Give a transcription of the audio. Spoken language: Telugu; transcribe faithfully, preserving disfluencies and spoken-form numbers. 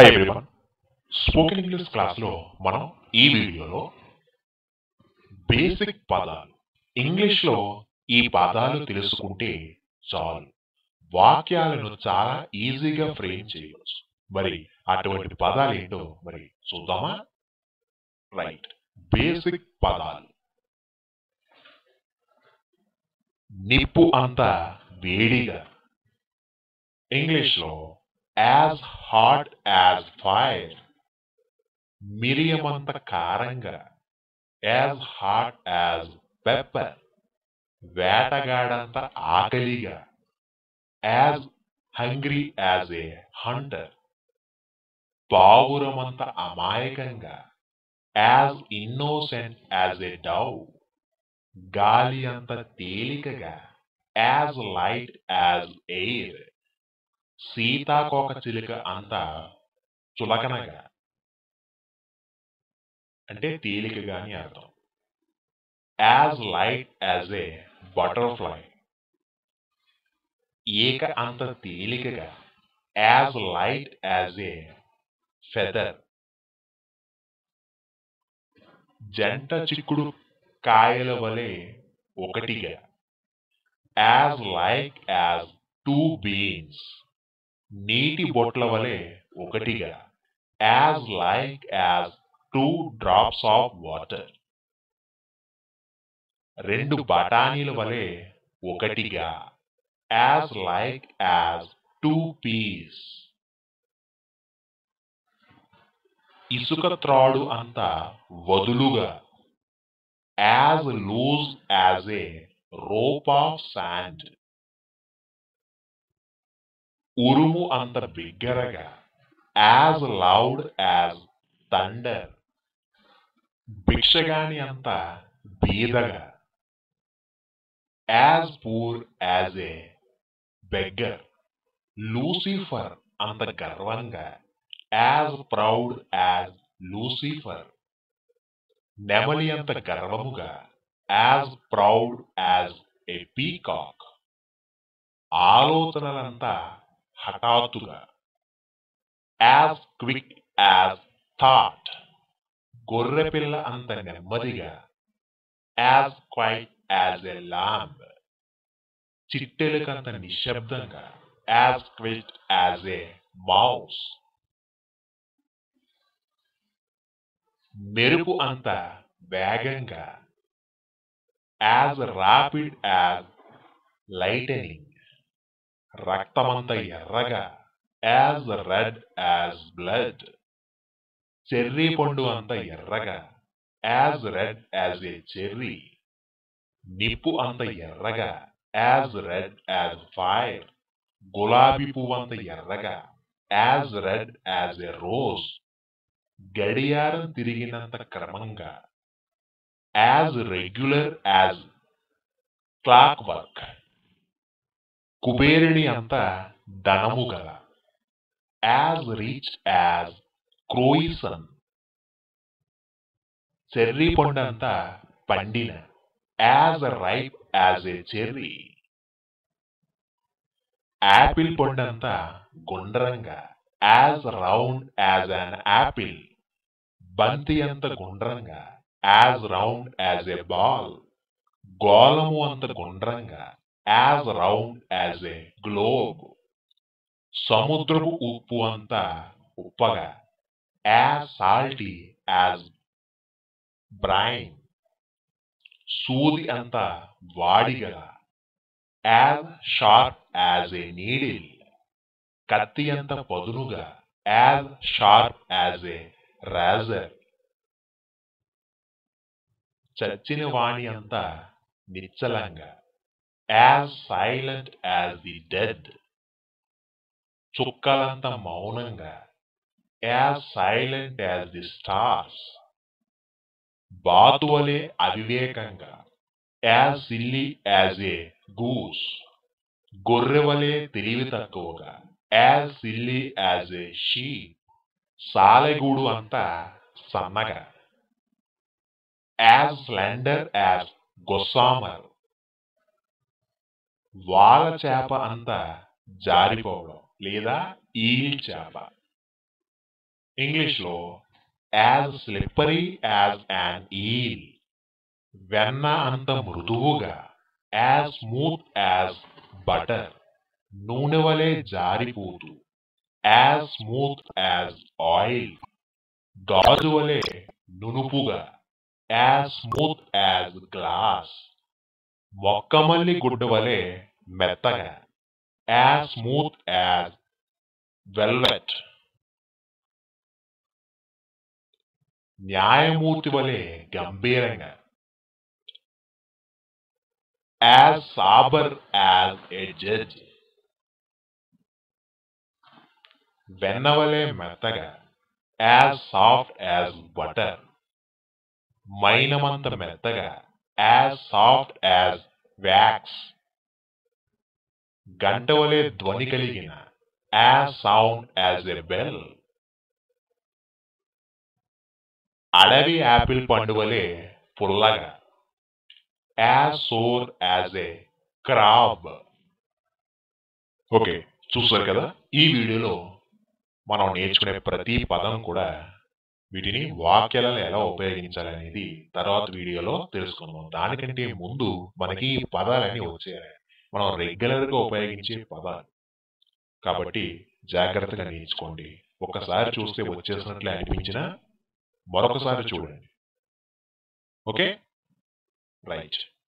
Hi everyone, Spoken English classలో మనం ఈ వీడియోలో బేసిక్ పదాలు ఇంగ్లీష్లో ఈ పదాలు తెలుసుకుంటే చాలు, వాక్యాలను చాలా ఈజీగా ఫ్రేమ్ చేయవచ్చు. మరి అటువంటి పదాలు ఏంటో మరి చూద్దామా? రైట్, బేసిక్ పదాలు. నిప్పు అంత వేడిగా, ఇంగ్లీష్లో as hot as fire. మిరియమంత కారంగా, as hot as pepper. వేటగాడంత ఆకలిగా, as hungry as a hunter. పావురమంత అమాయకంగా, as innocent as a dove. గాలి అంత తేలికగా, as light as air. సీతాకోక చిలుక అంత చులకనగా, అంటే తేలికగా అని అర్థం. As light as a butterfly. ఏక అంత తేలికగా, as light as a feather. జంట చిక్కుడు కాయల వలె ఒకటిగా, as like as two beans. నీటి బొట్ల వలె ఒకటిగా, as like as two drops of water. రెండు బఠానీల వలె ఒకటిగా, as like as two peas. ఇసుక త్రాడు అంత వదులుగా, as loose as a rope of sand. ఉరుము అంత బిగ్గరగా, as loud as thunder. భిక్షగాని అంత బీదగా, as poor as a beggar. Lucifer అంత గర్వంగా, as proud as Lucifer. నెమలి అంత గర్వముగా, as proud as a peacock. ఆలోచనలంతా హఠాత్తుగా, as quick as thought. గొర్రెపిల్ల అంత నెమ్మదిగా, as quiet as a lamb. చిట్టెలకంత నిశ్శబ్దంగా, as quiet as a mouse. మెరుపు అంత వేగంగా, as rapid as lightning. రక్తమంత ఎర్రగా, as red as blood. Cherry పండు అంత ఎర్రగా, as red as a cherry. నిప్పు అంత ఎర్రగా, as red as fire. గులాబీ పువ్వు అంత ఎర్రగా, as red as a rose. గడియారం తిరిగినంత క్రమంగా, as regular as clockwork. కుబేరుని అంత ధనము గల, as rich as croissant. Cherry పండు అంత పండిన, as ripe as a cherry. Apple పండు అంత గుండ్రంగా, as round as an apple. బంతి అంత గుండ్రంగా, as round as a ball. గోళము అంత గుండ్రంగా, as round as a globe. సముద్రపు ఉప్పు అంత ఉప్పగా, as salty as brine. సూది అంత వాడిగల, as sharp as a needle. కత్తి అంత పదునుగా, as sharp as a razor. చచ్చిన వాణి అంత నిశ్చలంగా, as silent as the dead. చుక్కలంత మౌనంగా, as silent as the stars. బాతువలే అవివేకంగా, as silly as a goose. గొర్రెవలే తెలివి తక్కువగా, as silly as a sheep. సాలెగూడు అంత సన్నగా, as slender as gossamer. వాల చేప అంత జారిపోవడం లేదా ఈల్ చేప. English law, as slippery as an eel. వెన్న అంత మృదువుగా, as smooth as butter. నూనె వలె జారిపోతూ, as smooth as oil. గాజు వలె నునుపుగా, as smooth as glass. మొక్కమల్లి గుడ్డ వలె మెత్తగా, as smooth as velvet. న్యాయమూర్తి వలె గంభీరంగా, as sober as a judge. Vennavale metaga, as soft as butter. Mainamanta metaga, as soft as wax. Gantavale dhvani kaligina, as sound as a bell. Adavi apple panduvale pullaga, as sore as a crab. Okay, చూసారు కదా, ఈ వీడియోలో మనం నేర్చుకునే ప్రతి పదం కూడా వీటిని వాక్యాలలో ఎలా ఉపయోగించాలనేది తర్వాత వీడియోలో తెలుసుకుందాం. దానికంటే ముందు మనకి ఈ పదాలన్నీ వచ్చాయి, మనం రెగ్యులర్గా ఉపయోగించే పదాలు కాబట్టి జాగ్రత్తగా నేర్చుకోండి. ఒక్కసారి చూస్తే వచ్చేసినట్లే అనిపించినా మరొకసారి చూడండి. Okay, right.